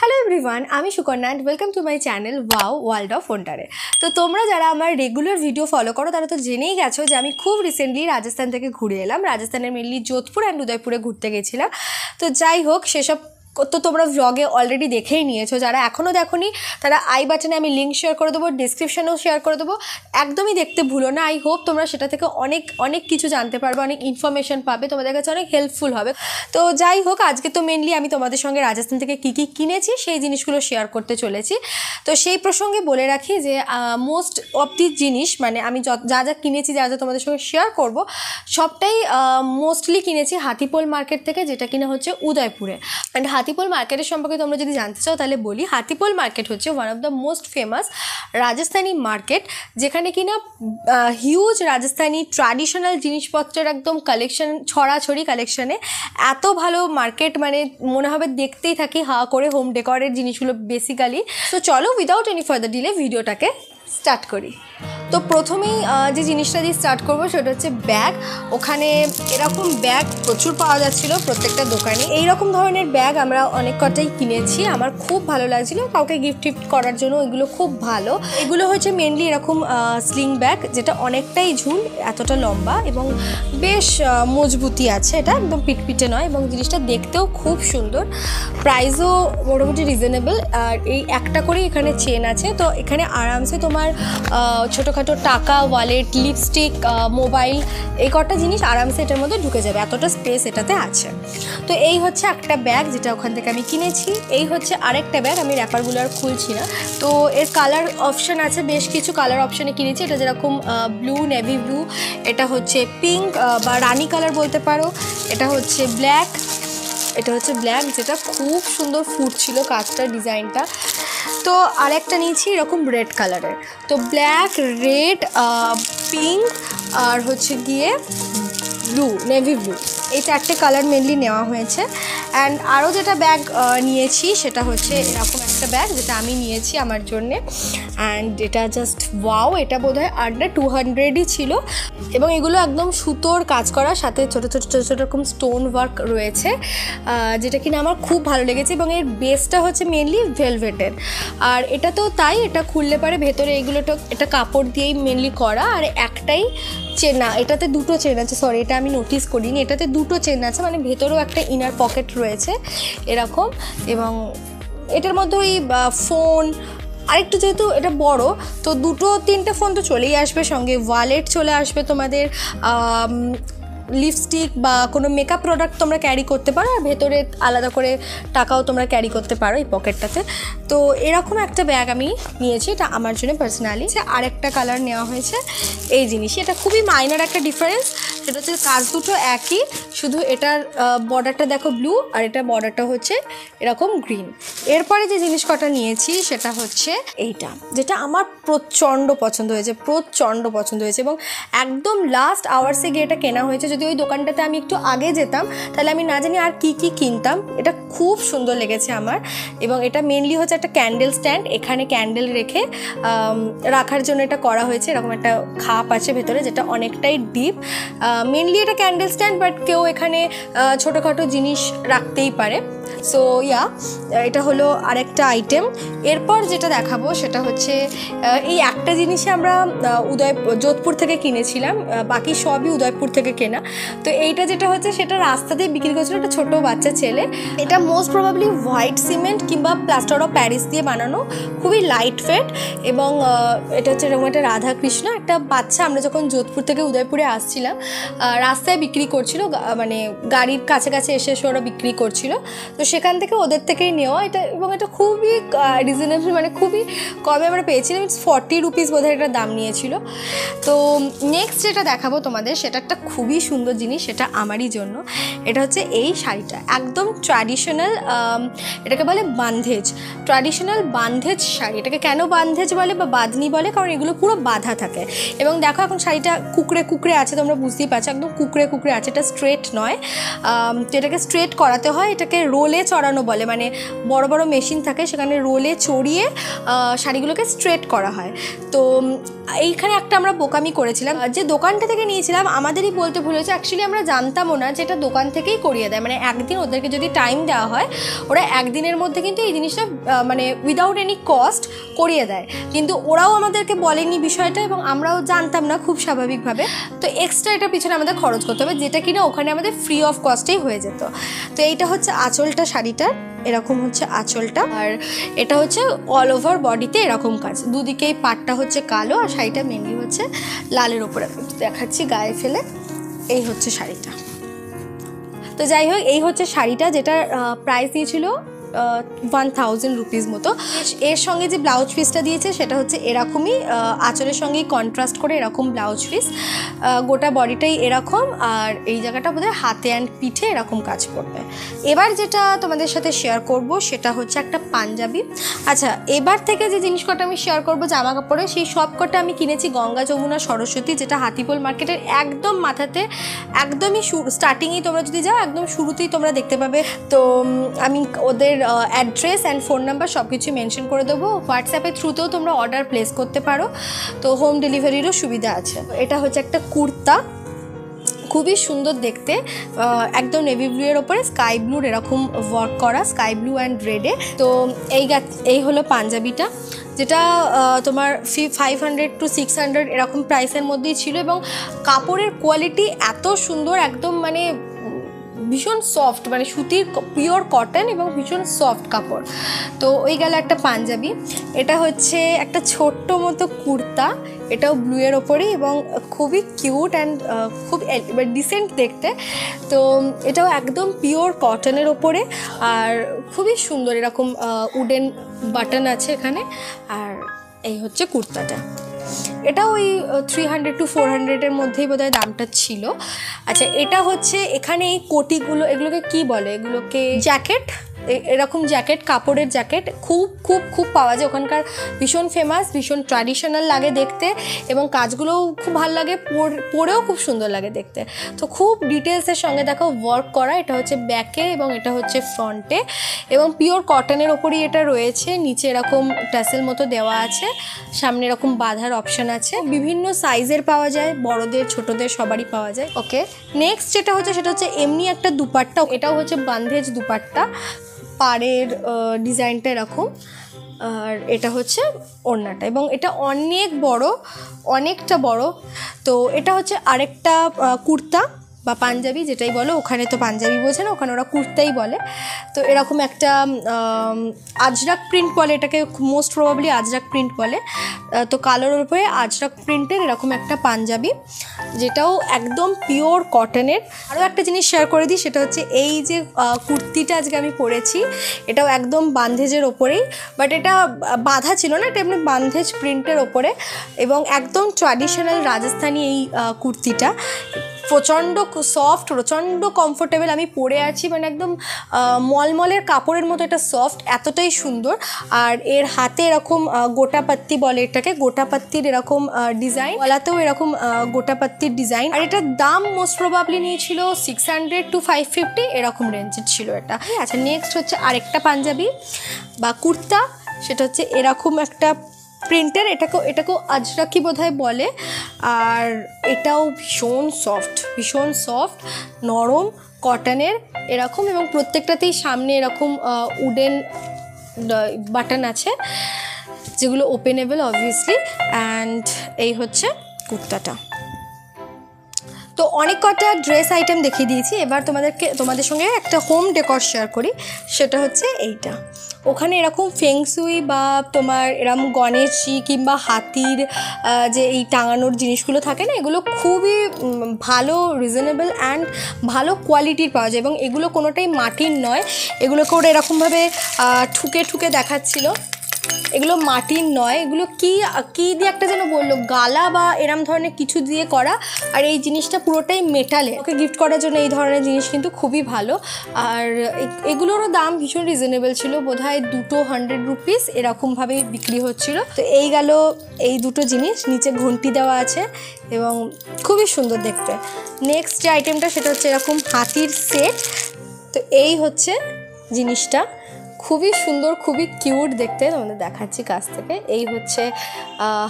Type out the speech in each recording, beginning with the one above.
Hello everyone आमी Sukanya and welcome to my channel wow world of वंडारे। तो तुम्हारा जरा हमारे रेगुलर भिडियो फलो करो तारा तो जेने ही गेछो जे आमी खूब रिसेंटलि राजस्थान थेके घुरे एलाम। राजस्थान मेनलि जोधपुर एंड उदयपुरे घुरते गेछिलाम। तो जाइ होक सेसब तो तुम्हारा व्लॉगे अलरेडी देखे ही नियेछो। जारा एखोनो देखोनी तारा आई बाटने आमी लिंक शेयर करे देबो, डिस्क्रिप्शनेओ शेयर करे देबो, एकदम ही देखते भूलो ना। आई होप तुम्हारा सेटा थेके अनेक अनेक किछु जानते पारबे, अनेक इनफरमेशन पाबे, तोमादेर काछे अनेक हेल्पफुल होबे। तो जाइ होक आजके तो मेनलि आमी तोमादेर संगे राजस्थान थेके की की किनेछि सेई जिनिसगुलो शेयर करते चलेछि। तो सेई प्रसंगे बोले राखी जे मोस्ट अफ दि जिनिस माने आमी जा जा किनेछि जा जा तोमादेर संगे शेयर करब सबटाई मोस्टलि किनेछि हाथीपोल मार्केट थेके, जेटा किना होच्छे उदयपुरे। एंड हाथीपोल मार्केट सम्पर्के तोमरा जोदि जानते चाओ ताहले बोली, हाथीपोल मार्केट होच्छे one of the most famous Rajasthani market, जेखाने किना हिउज राजस्थानी ट्रेडिशनल जिनिसपत्रेर एकदम कलेक्शन छड़ाछड़ी कलेक्शने एत भालो मार्केट माने मने होबे देखतेई थाकि हा करे होम डेकोरेर जिनिसगुलो बेसिकली। तो चलो उइदाउट एनी फार्दार डिले भिडियोटाके स्टार्ट करी। तो प्रथमेই যে জিনিসটা দিয়ে স্টার্ট করব সেটা হচ্ছে ব্যাগ। ওখানে এরকম ব্যাগ প্রচুর পাওয়া যাচ্ছিল প্রত্যেকটা দোকানে। এই রকম ধরনের ব্যাগ আমরা অনেক কটাই কিনেছি, আমার খুব ভালো লাগছিল কাউকে গিফট টিফট করার জন্য। এগুলো খুব ভালো। এগুলো হচ্ছে মেইনলি এরকম স্লিং ব্যাগ, যেটা অনেকটাই ঝুল, এতটা লম্বা এবং বেশ মজবুতি আছে, এটা একদম পিটপিটে নয় এবং জিনিসটা দেখতেও খুব সুন্দর। প্রাইসও মোটামুটি রিজনেবল। আর এই একটা করে এখানে চেন আছে, তো এখানে আরামসে তোমার ছোটোখাটো টাকা, ওয়ালেট, লিপস্টিক, মোবাইল এই কটা জিনিস আরামসে এটার মধ্যে ঢুকে যাবে, এতটা স্পেস এটাতে আছে। তো এই হচ্ছে একটা ব্যাগ যেটা ওখান থেকে আমি কিনেছি। এই হচ্ছে আরেকটা ব্যাগ, আমি র্যাপারগুলো আর খুলছি না। তো এর কালার অপশান আছে, বেশ কিছু কালার অপশানে কিনেছি। এটা যেরকম ব্লু, নেভি ব্লু, এটা হচ্ছে পিঙ্ক বা রানি কালার বলতে পারো, এটা হচ্ছে ব্ল্যাক, এটা হচ্ছে ব্ল্যাক যেটা খুব সুন্দর ফুটছিল কাজটা, ডিজাইনটা। তো আরেকটা নিয়েছি এরকম রেড কালারের। তো ব্ল্যাক, রেড, পিঙ্ক আর হচ্ছে গিয়ে ব্লু, নেভি ব্লু, এই চারটে কালার মেনলি নেওয়া হয়েছে। অ্যান্ড আরও যেটা ব্যাগ নিয়েছি সেটা হচ্ছে এরকম একটা ব্যাগ যেটা আমি নিয়েছি আমার জন্যে। অ্যান্ড এটা জাস্ট ওয়াও, এটা বোধহয় আন্ডার 200-ই ছিল এবং এগুলো একদম সুতোর কাজ করা, সাথে ছোটো ছোটো ছোটো ছোটো রকম স্টোন ওয়ার্ক রয়েছে, যেটা কিনা আমার খুব ভালো লেগেছে এবং এর বেসটা হচ্ছে মেনলি ভেলভেটের। আর এটা তো তাই, এটা খুললে পারে ভেতরে এগুলো তো এটা কাপড় দিয়েই মেনলি করা। আর একটাই চেন, এটাতে দুটো চেন আছে, সরি এটা আমি নোটিস করিনি, এটাতে দুটো চেন আছে, মানে ভেতরেও একটা ইনার পকেট রয়েছে এরকম। এবং এটার মধ্যে ওই ফোন আরেকটু, যেহেতু এটা বড় তো দুটো তিনটে ফোন তো চলেই আসবে, সঙ্গে ওয়ালেট চলে আসবে তোমাদের, লিপস্টিক বা কোনো মেকআপ প্রোডাক্ট তোমরা ক্যারি করতে পারো, আর ভেতরে আলাদা করে টাকাও তোমরা ক্যারি করতে পারো এই পকেটটাতে। তো এরকম একটা ব্যাগ আমি নিয়েছি, এটা আমার জন্য পার্সোনালি। আরেকটা কালার নেওয়া হয়েছে এই জিনিসই, এটা খুবই মাইনার একটা ডিফারেন্স, সেটা হচ্ছে কাজ দুটো একই, শুধু এটার বর্ডারটা দেখো ব্লু আর এটা বর্ডারটা হচ্ছে এরকম গ্রিন। এরপরে যে জিনিস কটা নিয়েছি সেটা হচ্ছে এইটা, যেটা আমার প্রচণ্ড পছন্দ হয়েছে, প্রচণ্ড পছন্দ হয়েছে এবং একদম লাস্ট আওয়ার্সে গিয়ে এটা কেনা হয়েছে। যদি ওই দোকানটাতে আমি একটু আগে যেতাম তাহলে আমি না জানি আর কি কি কিনতাম। এটা খুব সুন্দর লেগেছে আমার এবং এটা মেনলি হচ্ছে একটা ক্যান্ডেল স্ট্যান্ড, এখানে ক্যান্ডেল রাখার জন্য এটা করা হয়েছে। এরকম একটা খাপ আছে ভেতরে যেটা অনেকটাই ডিপ, মেনলি এটা ক্যান্ডেল স্ট্যান্ড, বাট কেউ এখানে ছোটোখাটো জিনিস রাখতেই পারে। সো ইয়া, এটা হলো আরেকটা আইটেম। এরপর যেটা দেখাবো সেটা হচ্ছে এই একটা জিনিসই আমরা যোধপুর থেকে কিনেছিলাম, বাকি সবই উদয়পুর থেকে কেনা। তো এইটা যেটা হচ্ছে সেটা রাস্তাতেই বিক্রি করছিল একটা ছোটো বাচ্চা ছেলে। এটা মোস্ট প্রবাবলি হোয়াইট সিমেন্ট কিংবা প্লাস্টার অফ প্যারিস দিয়ে বানানো, খুবই লাইট ওয়েট এবং এটা হচ্ছে এরকম একটা রাধাকৃষ্ণ একটা বাচ্চা। আমরা যখন যোধপুর থেকে উদয়পুরে আসছিলাম রাস্তায় বিক্রি করছিল, মানে গাড়ির কাছাকাছি এসে ওরা বিক্রি করছিল, তো সেখান থেকে ওদের থেকেই নেওয়া এটা। এবং এটা খুবই রিজনেবল, মানে খুবই কমে আমরা পেয়েছিলাম, ইটস 40 রুপিস বোধ হয় এটা দাম নিয়েছিল। তো নেক্সট যেটা দেখাবো তোমাদের সেটা একটা খুবই সুন্দর জিনিস, সেটা আমারই জন্য। এটা হচ্ছে এই শাড়িটা, একদম ট্র্যাডিশনাল, এটাকে বলে বান্ধেজ, ট্র্যাডিশনাল বান্ধেজ শাড়ি। এটাকে কেন বান্ধেজ বলে বা বাঁধনি বলে, কারণ এগুলো পুরো বাঁধা থাকে। এবং দেখো এখন শাড়িটা কুকড়ে কুকড়ে আছে, তোমরা বুঝতেই পারছো একদম কুকড়ে কুকড়ে আছে, এটা স্ট্রেট নয়, এটাকে স্ট্রেট করাতে হয়। এটাকে রোলে চড়ানো বলে, মানে বড় বড় মেশিন থাকে সেখানে রোলে চড়িয়ে শাড়িগুলোকে স্ট্রেট করা হয়। তো এইখানে একটা আমরা বোকামি করেছিলাম, যে দোকানটা থেকে নিয়েছিলাম আমাদেরই বলতে ভুল হয়েছে। অ্যাকচুয়ালি আমরা জানতামও না যে এটা দোকান থেকেই করিয়ে দেয়, মানে একদিন ওদেরকে যদি টাইম দেওয়া হয় ওরা একদিনের মধ্যে কিন্তু এই জিনিসটা মানে উইদাউট এনি কস্ট করিয়ে দেয়, কিন্তু ওরাও আমাদেরকে বলেনি বিষয়টা এবং আমরাও জানতাম না খুব স্বাভাবিকভাবে। তো এক্সট্রা এটা পিছনে আমাদের খরচ করতে হবে, যেটা কিনা ওখানে আমাদের ফ্রি অফ কস্টেই হয়ে যেত। তো এইটা হচ্ছে আঁচলটা শাড়িটার, এরকম হচ্ছে আঁচলটা, আর এটা হচ্ছে অল ওভার বডিতে এরকম কাজ, দুদিকেই পাটটা হচ্ছে কালো আর শাড়িটা মেনলি হচ্ছে লালের ওপরে। দেখাচ্ছি গায়ে ফেলে, এই হচ্ছে শাড়িটা। তো যাই হোক, এই হচ্ছে শাড়িটা যেটার প্রাইস দিয়েছিল 1000 রুপিস মতো। এর সঙ্গে যে ব্লাউজ পিসটা দিয়েছে সেটা হচ্ছে এরকমই আঁচলের সঙ্গে কন্ট্রাস্ট করে এরকম ব্লাউজ পিস, গোটা বডিটাই এরকম, আর এই জায়গাটা বোধহয় হাতে অ্যান্ড পিঠে এরকম কাজ করবে। এবার যেটা তোমাদের সাথে শেয়ার করব সেটা হচ্ছে একটা পাঞ্জাবি। আচ্ছা, এবার থেকে যে জিনিস কটা আমি শেয়ার করবো জামা কাপড়ে, সেই সব কটা আমি কিনেছি গঙ্গা যমুনা সরস্বতী, যেটা হাতিপোল মার্কেটের একদম মাথাতে, একদমই স্টার্টিংয়েই তোমরা যদি যাও একদম শুরুতেই তোমরা দেখতে পাবে। তো আমি ওদের অ্যাড্রেস অ্যান্ড ফোন নাম্বার সব কিছু মেনশন করে দেবো, হোয়াটসঅ্যাপের থ্রুতেও তোমরা অর্ডার প্লেস করতে পারো, তো হোম ডেলিভারিরও সুবিধা আছে। এটা হচ্ছে একটা কুর্তা, খুবই সুন্দর দেখতে, একদম নেভি ব্লু এর ওপরে স্কাই ব্লুর এরকম ওয়ার্ক করা, স্কাই ব্লু অ্যান্ড রেডে। তো এই হলো পাঞ্জাবিটা, যেটা তোমার 500 to 600 এরকম প্রাইসের মধ্যেই ছিল, এবং কাপড়ের কোয়ালিটি এত সুন্দর, একদম মানে ভীষণ সফট, মানে সুতির পিওর কটন এবং ভীষণ সফট কাপড়। তো ওই গেল একটা পাঞ্জাবি। এটা হচ্ছে একটা ছোট্ট মতো কুর্তা, এটাও ব্লুয়ের ওপরে এবং খুবই কিউট অ্যান্ড খুব ডিসেন্ট দেখতে। তো এটাও একদম পিওর কটনের ওপরে আর খুবই সুন্দর, এরকম উডেন বাটন আছে এখানে, আর এই হচ্ছে কুর্তাটা। এটা ওই 300 to 400 মধ্যেই বোধহয় দামটা ছিল। আচ্ছা, এটা হচ্ছে এখানে এই কোটিগুলো, এগুলোকে কি বলে, এগুলোকে জ্যাকেট, এরকম জ্যাকেট, কাপড়ের জ্যাকেট খুব খুব খুব পাওয়া যায় ওখানকার, ভীষণ ফেমাস, ভীষণ ট্র্যাডিশনাল লাগে দেখতে এবং কাজগুলোও খুব ভালো লাগে, পরেও খুব সুন্দর লাগে দেখতে। তো খুব ডিটেলসের সঙ্গে দেখো ওয়ার্ক করা, এটা হচ্ছে ব্যাকে এবং এটা হচ্ছে ফ্রন্টে, এবং পিওর কটনের ওপরই এটা রয়েছে, নিচে এরকম ট্যাসেল মতো দেওয়া আছে, সামনে এরকম বাঁধার অপশান আছে, বিভিন্ন সাইজের পাওয়া যায়, বড়দের ছোটদের সবারই পাওয়া যায়। ওকে, নেক্সট যেটা হচ্ছে সেটা হচ্ছে এমনি একটা দুপাট্টা, এটাও হচ্ছে বান্ধেজ দুপাট্টা, পাড়ের ডিজাইনটা এরকম, আর এটা হচ্ছে ওড়নাটা, এবং এটা অনেক বড়, অনেকটা বড়। তো এটা হচ্ছে আরেকটা কুর্তা বা পাঞ্জাবি যেটাই বলো, ওখানে তো পাঞ্জাবি বোঝে না, ওখানে ওরা কুর্তাই বলে। তো এরকম একটা আজরাক প্রিন্ট বলে এটাকে, মোস্ট প্রবাবলি আজরাক প্রিন্ট বলে। তো কালোর উপরে আজরাক প্রিন্টের এরকম একটা পাঞ্জাবি, যেটাও একদম পিওর কটনের। আরও একটা জিনিস শেয়ার করে দিই, সেটা হচ্ছে এই যে কুর্তিটা আজকে আমি পরেছি, এটাও একদম বান্ধেজের ওপরেই, বাট এটা বাঁধা ছিল না, এটা এমনি বান্ধেজ প্রিন্টের ওপরে, এবং একদম ট্র্যাডিশনাল রাজস্থানি এই কুর্তিটা, প্রচণ্ড সফট, প্রচণ্ড কমফোর্টেবল। আমি পরে আছি মানে একদম মলমলের কাপড়ের মতো, এটা সফট, এতটাই সুন্দর। আর এর হাতে এরকম গোটাপাত্তি বলে এটাকে, গোটাপাত্তির এরকম ডিজাইন, গলাতেও এরকম গোটাপাত্তির ডিজাইন। আর এটার দাম মোস্ট প্রবাবলি নিয়েছিল 600 to 550 এরকম রেঞ্জের ছিল এটা। আচ্ছা, নেক্সট হচ্ছে আরেকটা পাঞ্জাবি বা কুর্তা, সেটা হচ্ছে এরকম একটা প্রিন্টার, এটাকেও আজরাকি বোধহয় বলে, আর এটাও ভীষণ সফট, ভীষণ সফট, নরম কটনের এরকম, এবং প্রত্যেকটাতেই সামনে এরকম উডেন বাটন আছে, যেগুলো ওপেনেবল অবভিয়াসলি। অ্যান্ড এই হচ্ছে কুর্তাটা। তো অনেক কটা ড্রেস আইটেম দেখিয়ে দিয়েছি, এবার তোমাদের সঙ্গে একটা হোম ডেকর শেয়ার করি, সেটা হচ্ছে এইটা। ওখানে এরকম ফেংসুই বা তোমার এরকম গণেশজি কিংবা হাতির যে এই টাঙানোর জিনিসগুলো থাকে না, এগুলো খুবই ভালো, রিজনেবল অ্যান্ড ভালো কোয়ালিটির পাওয়া যায়, এবং এগুলো কোনোটাই মাটির নয়। এগুলোকে ওরা এরকমভাবে ঠুকে ঠুকে দেখাচ্ছিল, এগুলো মাটির নয়, এগুলো কি কী দিয়ে একটা যেন বললো, গালা বা এরম ধরনের কিছু দিয়ে করা, আর এই জিনিসটা পুরোটাই মেটালে। ওকে গিফট করার জন্য এই ধরনের জিনিস কিন্তু খুবই ভালো, আর এগুলোরও দাম ভীষণ রিজনেবল ছিল, বোধহয় 200 রুপিস এরকমভাবেই বিক্রি হচ্ছিল। তো এই গেল এই দুটো জিনিস, নিচে ঘন্টি দেওয়া আছে এবং খুবই সুন্দর দেখতে। নেক্সট যে আইটেমটা সেটা হচ্ছে এরকম হাতির সেট। তো এই হচ্ছে জিনিসটা, খুবই সুন্দর খুবই কিউট দেখতে। তোমাদের দেখাচ্ছি কাছ থেকে। এই হচ্ছে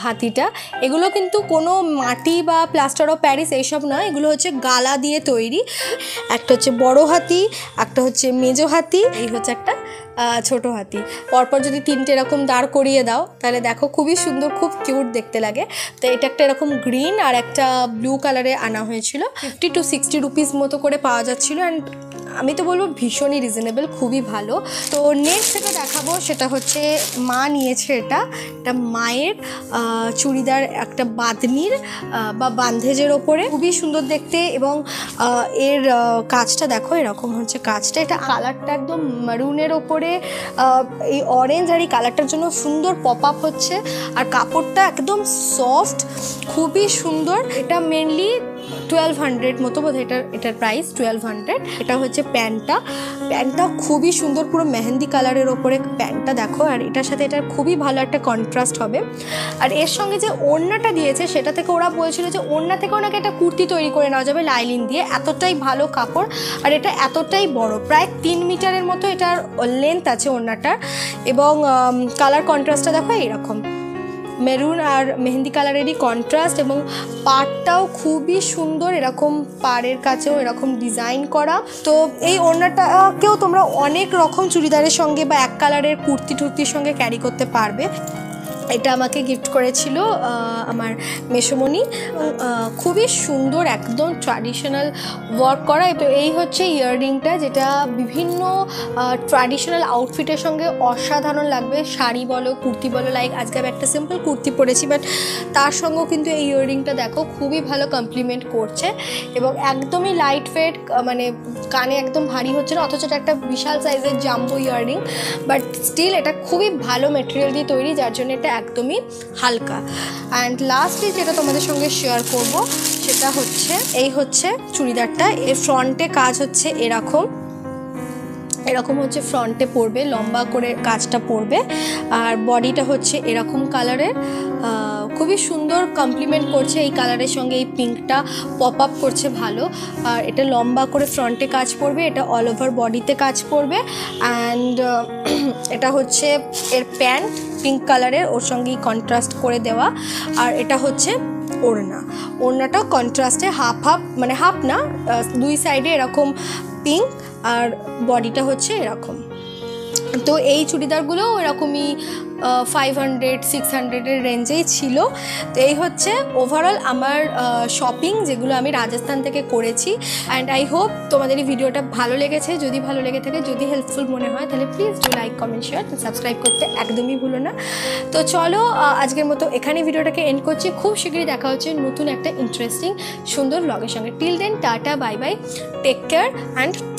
হাতিটা। এগুলো কিন্তু কোনো মাটি বা প্লাস্টার অফ প্যারিস এইসব নয়, এগুলো হচ্ছে গালা দিয়ে তৈরি। একটা হচ্ছে বড় হাতি, একটা হচ্ছে মেজো হাতি, এই হচ্ছে একটা ছোট হাতি। পরপর যদি তিনটে এরকম দাঁড় করিয়ে দাও তাহলে দেখো খুবই সুন্দর খুব কিউট দেখতে লাগে। তো এটা একটা এরকম গ্রিন আর একটা ব্লু কালারে আনা হয়েছিল। 50 to 60 রুপিস মতো করে পাওয়া যাচ্ছিলো। অ্যান্ড আমি তো বলবো ভীষণই রিজনেবল, খুবই ভালো। তো নেক্সট যেটা দেখাবো সেটা হচ্ছে মা নিয়েছে এটা একটা মায়ের চুড়িদার, একটা বাঁধনির বা বান্ধেজের ওপরে, খুবই সুন্দর দেখতে। এবং এর কাজটা দেখো এরকম হচ্ছে কাজটা। এটা কালারটা একদম মেরুনের ওপরে এই অরেঞ্জ আর এই কালারটার জন্য সুন্দর পপ আপ হচ্ছে। আর কাপড়টা একদম সফট, খুবই সুন্দর। এটা মেনলি 1200 মতো বোধ হয় এটার প্রাইস 1200। এটা হচ্ছে প্যান্টটা। প্যান্টটা খুবই সুন্দর, পুরো মেহেন্দি কালারের ওপরে প্যান্টটা দেখো। আর এটার সাথে এটার খুবই ভালো একটা কন্ট্রাস্ট হবে। আর এর সঙ্গে যে ওড়নাটা দিয়েছে সেটা থেকে ওরা বলছিল যে ওড়না থেকে ওনাকে একটা কুর্তি তৈরি করে নেওয়া যাবে লাইলিন দিয়ে, এতটাই ভালো কাপড়। আর এটা এতটাই বড়, প্রায় 3 মিটারের মতো এটার লেন্থ আছে ওড়নাটার। এবং কালার কন্ট্রাস্টটা দেখো এইরকম মেরুন আর মেহেন্দি কালারেরই কন্ট্রাস্ট। এবং পাড়টাও খুবই সুন্দর, এরকম পাড়ের কাছেও এরকম ডিজাইন করা। তো এই ওড়নাটাকেও তোমরা অনেক রকম চুড়িদারের সঙ্গে বা এক কালারের কুর্তি টুর্তির সঙ্গে ক্যারি করতে পারবে। এটা আমাকে গিফট করেছিল আমার মেসোমণি। খুবই সুন্দর, একদম ট্র্যাডিশনাল ওয়ার্ক করা। তো এই হচ্ছে ইয়াররিংটা, যেটা বিভিন্ন ট্র্যাডিশনাল আউটফিটের সঙ্গে অসাধারণ লাগবে। শাড়ি বলো কুর্তি বলো, লাইক আজকে আমি একটা সিম্পল কুর্তি পরেছি, বাট তার সঙ্গেও কিন্তু এই ইয়াররিংটা দেখো খুবই ভালো কমপ্লিমেন্ট করছে। এবং একদমই লাইট ওয়েট, মানে কানে একদম ভারী হচ্ছে না, অথচ এটা একটা বিশাল সাইজের জাম্বো ইয়াররিং, বাট স্টিল এটা খুবই ভালো মেটেরিয়াল দিয়ে তৈরি, যার জন্য এটা একদমই হালকা। অ্যান্ড লাস্টলি যেটা তোমাদের সঙ্গে শেয়ার করব সেটা হচ্ছে এই হচ্ছে চুড়িদারটা। এর ফ্রন্টে কাজ হচ্ছে এরকম, এরকম হচ্ছে ফ্রন্টে পড়বে, লম্বা করে কাজটা পড়বে। আর বডিটা হচ্ছে এরকম কালারের, খুবই সুন্দর কমপ্লিমেন্ট করছে এই কালারের সঙ্গে। এই পিঙ্কটা পপ আপ করছে ভালো। আর এটা লম্বা করে ফ্রন্টে কাজ পড়বে, এটা অল ওভার বডিতে কাজ পড়বে। অ্যান্ড এটা হচ্ছে এর প্যান্ট পিঙ্ক কালারের, ওর সঙ্গেই কন্ট্রাস্ট করে দেওয়া। আর এটা হচ্ছে ওড়না, ওড়নাটা কন্ট্রাস্টে হাফ হাফ, মানে হাফ না, দুই সাইডে এরকম পিঙ্ক, আর বডিটা হচ্ছে এরকম। তো এই চুড়িদারগুলো এরকমই 500-600 রেঞ্জেই ছিল। তো এই হচ্ছে ওভারঅল আমার শপিং, যেগুলো আমি রাজস্থান থেকে করেছি। অ্যান্ড আই হোপ তোমাদের এই ভিডিওটা ভালো লেগেছে। যদি ভালো লেগে থাকে, যদি হেল্পফুল মনে হয়, তাহলে please do like, comment, share, subscribe করতে একদমই ভুলো না। তো চলো আজকের মতো এখানে ভিডিওটাকে এন্ড করছি। খুব শীঘ্রই দেখা হচ্ছে নতুন একটা ইন্টারেস্টিং সুন্দর ব্লগের সঙ্গে। Till then tata, bye bye, take care and